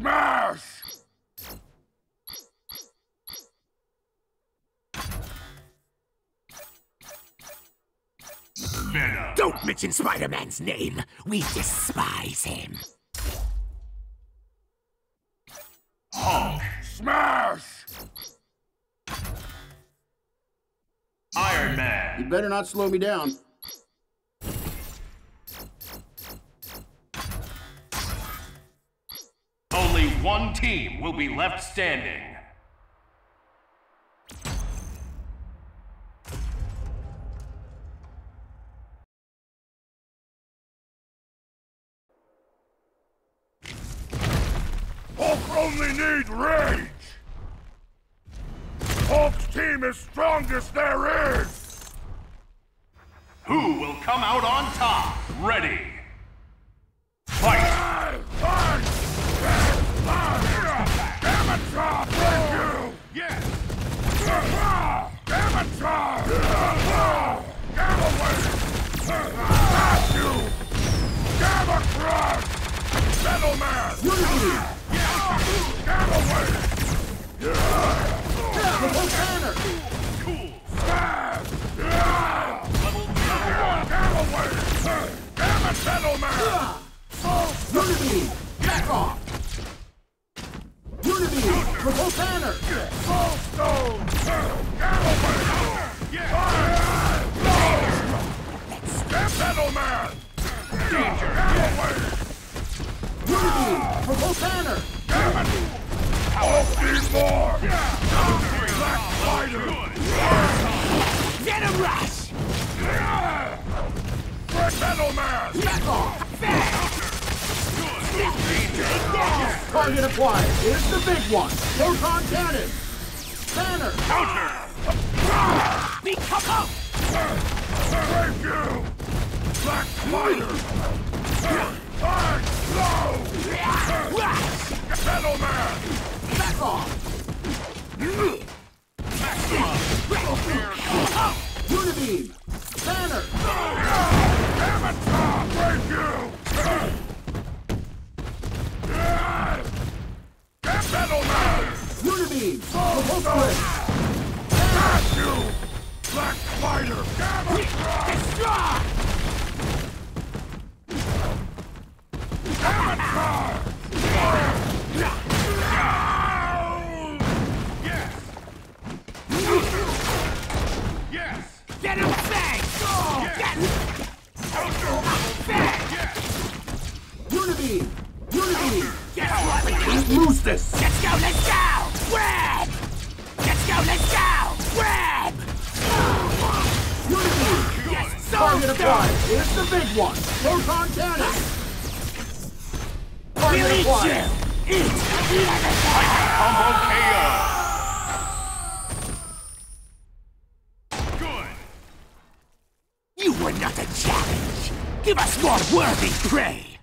Smash! Venom. Don't mention Spider-Man's name. We despise him. Hulk. Smash! Iron Man. You better not slow me down. Only one team will be left standing. Hulk only need rage! Hulk's team is strongest there is! Who will come out on top? Ready! Fight! Amateur! Yes! Amateur! Amateur! Amateur! Gentleman! Unity! Unity! Back off! Unity! Revolt banner! Full stone! Gentleman! Unity! Revolt banner! More! Black Spider! Venom Rush! Gentleman! Back off! Fast! Target acquired. Here's the big one. Proton cannon. Banner. Counter. Be coupled. Thank you. Black Spider. Gentleman. Back off. Unibeam. Banner. Amateur. Thank you. Unibeam! Revolt Blitz! Got you! Black Spider! Destroy! Avatar! Yes! Yes! Get him back! Yes! Unibeam! Unibeam! Let's lose this! Let's go! Let's go! Grab! Let's go! Let's go! Grab! Unity! Yes, so target acquired! Here's the big one! Proton cannon! Target acquired! Eat! Eat! Combo KO! Good! You were not a challenge! Give us more worthy prey!